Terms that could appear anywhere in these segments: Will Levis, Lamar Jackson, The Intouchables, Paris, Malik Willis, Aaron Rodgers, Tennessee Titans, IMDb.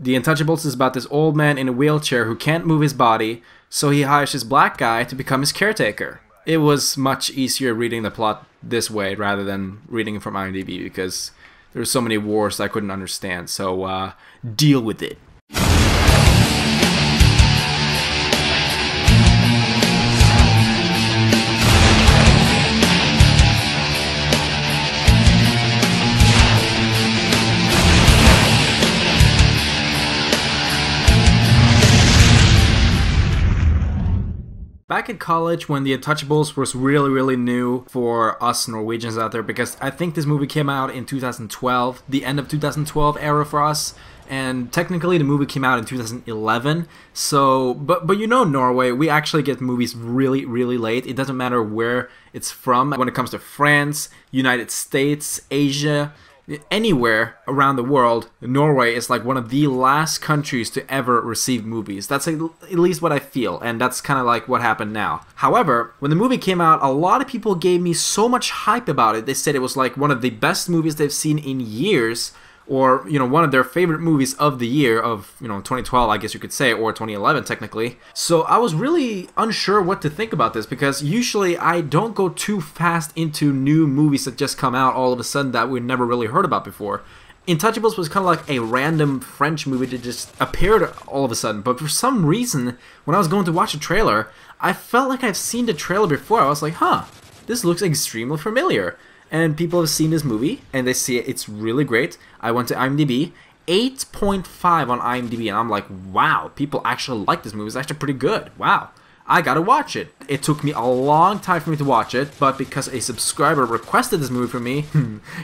The Intouchables is about this old man in a wheelchair who can't move his body, so he hires this black guy to become his caretaker. It was much easier reading the plot this way rather than reading it from IMDb because there were so many wars that I couldn't understand, so deal with it. Back in college when The Intouchables was really new for us Norwegians out there, because I think this movie came out in 2012, the end of 2012 era for us, and technically the movie came out in 2011, so, but you know Norway, we actually get movies really late. It doesn't matter where it's from. When it comes to France, United States, Asia, anywhere around the world, Norway is like one of the last countries to ever receive movies. That's at least what I feel, and that's kind of like what happened now. However, when the movie came out, a lot of people gave me so much hype about it. They said it was like one of the best movies they've seen in years, or, you know, one of their favorite movies of the year of, you know, 2012, I guess you could say, or 2011 technically. So I was really unsure what to think about this, because usually I don't go too fast into new movies that just come out all of a sudden that we never really heard about before. Intouchables was kind of like a random French movie that just appeared all of a sudden, but for some reason, when I was going to watch a trailer, I felt like I've seen the trailer before. I was like, huh, this looks extremely familiar. And people have seen this movie, and they see it. It's really great. I went to IMDb, 8.5 on IMDb, and I'm like, wow, people actually like this movie. It's actually pretty good. Wow, I gotta watch it. It took me a long time for me to watch it, but because a subscriber requested this movie from me,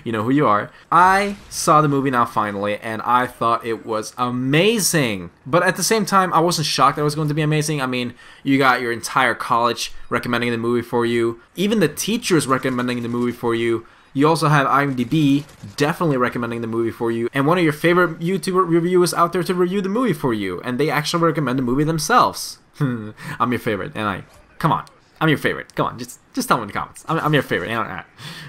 you know who you are, I saw the movie now finally, and I thought it was amazing. But at the same time, I wasn't shocked that it was going to be amazing. I mean, you got your entire college recommending the movie for you. Even the teachers recommending the movie for you. You also have IMDb definitely recommending the movie for you, and one of your favorite YouTuber reviewers out there to review the movie for you, and they actually recommend the movie themselves. I'm your favorite, and I... Come on. I'm your favorite. Come on, just tell me in the comments. I'm your favorite.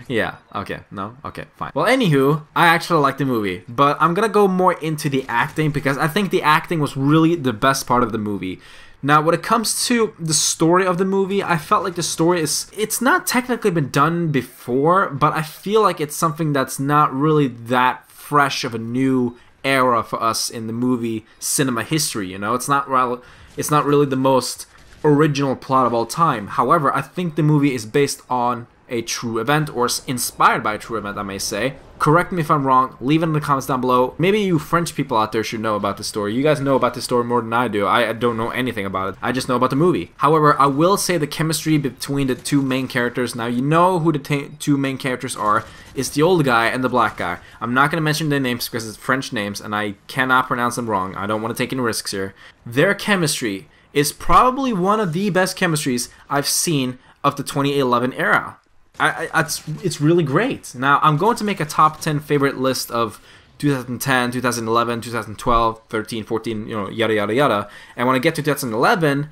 Yeah, okay, no? Okay, fine. Well, anywho, I actually like the movie, but I'm gonna go more into the acting, because I think the acting was really the best part of the movie. Now, when it comes to the story of the movie, I felt like the story is... It's not technically been done before, but I feel like it's something that's not really that fresh of a new era for us in the movie cinema history, you know? It's not really the most original plot of all time. However, I think the movie is based on a true event, or inspired by a true event, I may say. Correct me if I'm wrong, leave it in the comments down below. Maybe you French people out there should know about the story. You guys know about the story more than I do. I don't know anything about it. I just know about the movie. However, I will say the chemistry between the two main characters, now you know who the two main characters are, is the old guy and the black guy. I'm not going to mention their names because it's French names and I cannot pronounce them wrong. I don't want to take any risks here. Their chemistry is probably one of the best chemistries I've seen of the 2011 era. It's really great. Now, I'm going to make a top 10 favorite list of 2010, 2011, 2012, 13, 14, you know, yada, yada, yada. And when I get to 2011,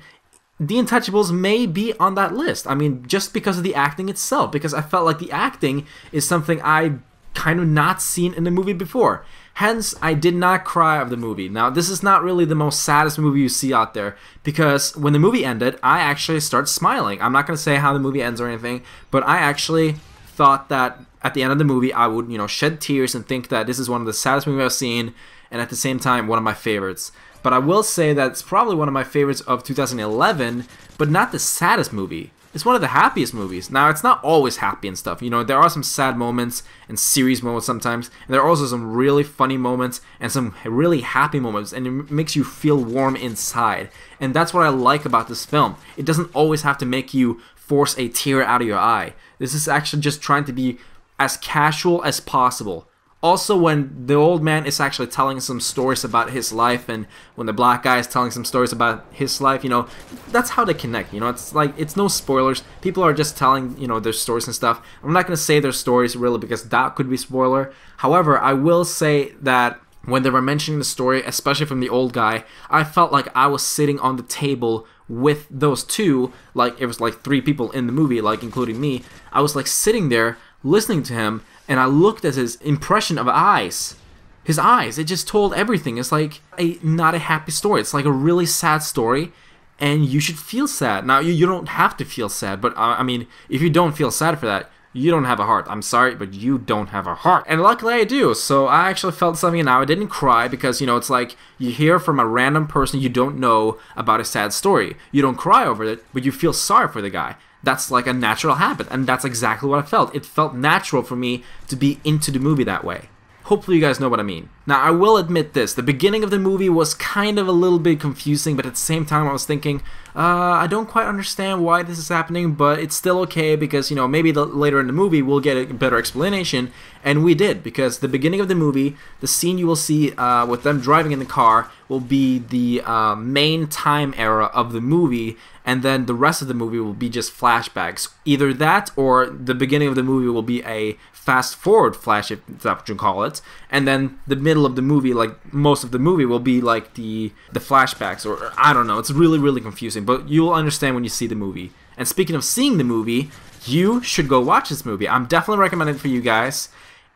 The Intouchables may be on that list. I mean, just because of the acting itself, because I felt like the acting is something I kind of not seen in the movie before. Hence, I did not cry of the movie. Now, this is not really the most saddest movie you see out there, because when the movie ended, I actually started smiling. I'm not going to say how the movie ends or anything, but I actually thought that at the end of the movie, I would, you know, shed tears and think that this is one of the saddest movies I've seen, and at the same time, one of my favorites. But I will say that it's probably one of my favorites of 2011, but not the saddest movie. It's one of the happiest movies. Now, it's not always happy and stuff. You know, there are some sad moments and serious moments sometimes. And there are also some really funny moments and some really happy moments. And it makes you feel warm inside. And that's what I like about this film. It doesn't always have to make you force a tear out of your eye. This is actually just trying to be as casual as possible. Also, when the old man is actually telling some stories about his life, and when the black guy is telling some stories about his life, you know, that's how they connect, you know, it's like, it's no spoilers, people are just telling, you know, their stories and stuff. I'm not going to say their stories really, because that could be spoiler. However, I will say that when they were mentioning the story, especially from the old guy, I felt like I was sitting on the table with those two, like, it was like three people in the movie, like, including me. I was like sitting there, listening to him, and I looked at his impression of eyes, his eyes. It just told everything. It's like not a happy story. It's like a really sad story, and you should feel sad. Now, you don't have to feel sad, but I mean, if you don't feel sad for that, you don't have a heart. I'm sorry, but you don't have a heart. And luckily I do. So I actually felt something, and I didn't cry because, you know, it's like you hear from a random person you don't know about a sad story. You don't cry over it, but you feel sorry for the guy. That's like a natural habit, and that's exactly what I felt. It felt natural for me to be into the movie that way. Hopefully you guys know what I mean. Now, I will admit this, the beginning of the movie was kind of a little bit confusing, but at the same time I was thinking, I don't quite understand why this is happening, but it's still okay because, you know, maybe later in the movie we'll get a better explanation, and we did, because the beginning of the movie, the scene you will see with them driving in the car will be the main time era of the movie, and then the rest of the movie will be just flashbacks. Either that, or the beginning of the movie will be a fast-forward flash, if that's what you call it, and then the middle of the movie, like most of the movie, will be like the flashbacks, or I don't know. It's really, really confusing, but you'll understand when you see the movie. And speaking of seeing the movie, you should go watch this movie. I'm definitely recommending it for you guys.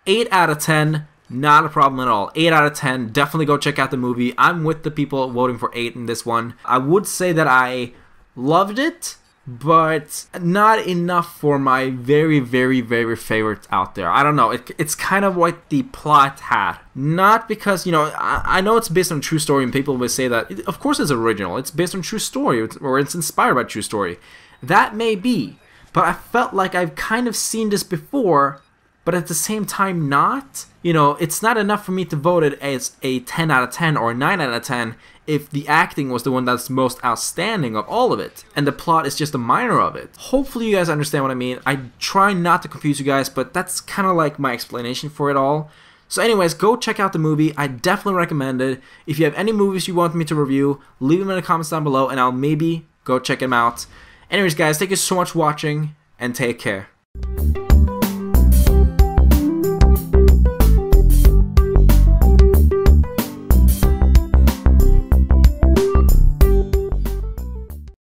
8 out of 10, not a problem at all. 8 out of 10, definitely go check out the movie. I'm with the people voting for 8 in this one. I would say that I loved it, but not enough for my very, very, very favorites out there. I don't know. It's kind of what the plot had. Not because, you know, I know it's based on a true story, and people will say that, of course it's original. It's based on true story, or it's inspired by true story. That may be. But I felt like I've kind of seen this before, but at the same time not. You know, it's not enough for me to vote it as a 10 out of 10 or a 9 out of 10 if the acting was the one that's most outstanding of all of it, and the plot is just a minor of it. Hopefully you guys understand what I mean. I try not to confuse you guys, but that's kind of like my explanation for it all. So anyways, go check out the movie. I definitely recommend it. If you have any movies you want me to review, leave them in the comments down below, and I'll maybe go check them out. Anyways guys, thank you so much for watching, and take care.